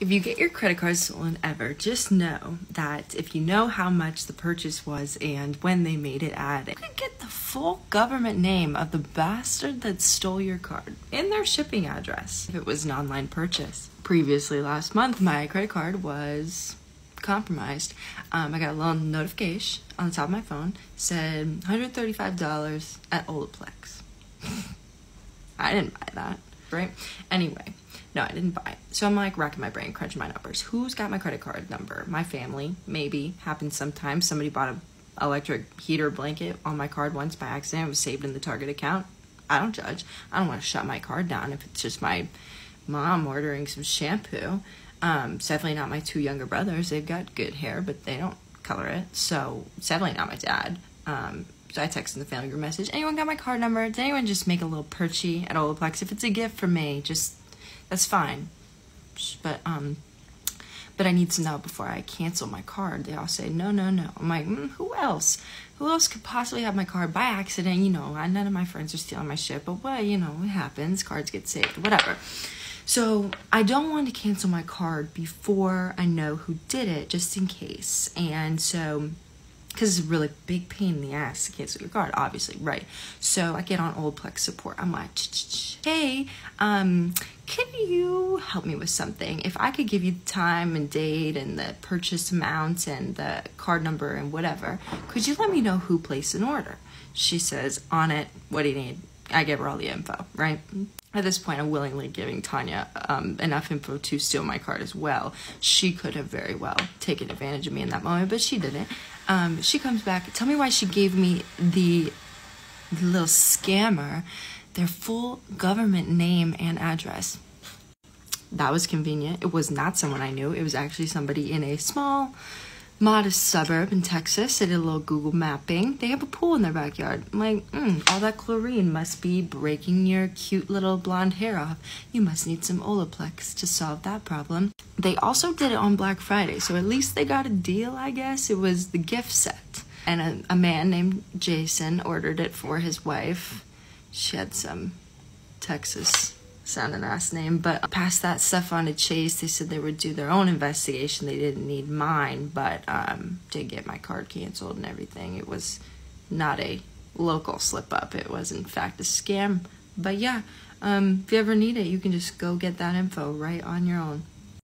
If you get your credit card stolen ever, just know that if you know how much the purchase was and when they made it at, you could get the full government name of the bastard that stole your card and their shipping address if it was an online purchase. Previously last month, my credit card was compromised. I got a little notification on the top of my phone, said $135 at Olaplex. I didn't buy that, right? Anyway. No, I didn't buy it. So I'm like racking my brain, crunching my numbers. Who's got my credit card number? My family, maybe. Happens sometimes. Somebody bought an electric heater blanket on my card once by accident. It was saved in the Target account. I don't judge. I don't want to shut my card down if it's just my mom ordering some shampoo. It's definitely not my two younger brothers. They've got good hair, but they don't color it. So it's definitely not my dad. So I texted the family group message. Anyone got my card number? Did anyone just make a little perchy at Olaplex? If it's a gift for me, just... that's fine, but I need to know before I cancel my card. They all say, no, no, no. I'm like, who else? Who else could possibly have my card by accident? You know, none of my friends are stealing my shit, but well, you know, it happens. Cards get saved, whatever. So I don't want to cancel my card before I know who did it, just in case. And so, because it's a really big pain in the ass to cancel your card, obviously, right? So I get on Olaplex support. I'm like, hey, could you help me with something? If I could give you the time and date and the purchase amount and the card number and whatever, could you let me know who placed an order? She says, on it, what do you need? I give her all the info, right? At this point, I'm willingly giving Tanya enough info to steal my card as well. She could have very well taken advantage of me in that moment, but she didn't. She comes back, tell me why she gave me the little scammer their full government name and address. That was convenient. It was not someone I knew. It was actually somebody in a small, modest suburb in Texas. They did a little Google mapping. They have a pool in their backyard. I'm like, all that chlorine must be breaking your cute little blonde hair off. You must need some Olaplex to solve that problem. They also did it on Black Friday, so at least they got a deal, I guess. It was the gift set. And a man named Jason ordered it for his wife. She had some Texas sounding ass name, but I passed that stuff on to Chase. They said they would do their own investigation. They didn't need mine, but did get my card canceled and everything. It was not a local slip up. It was in fact a scam. But yeah, if you ever need it, you can just go get that info right on your own.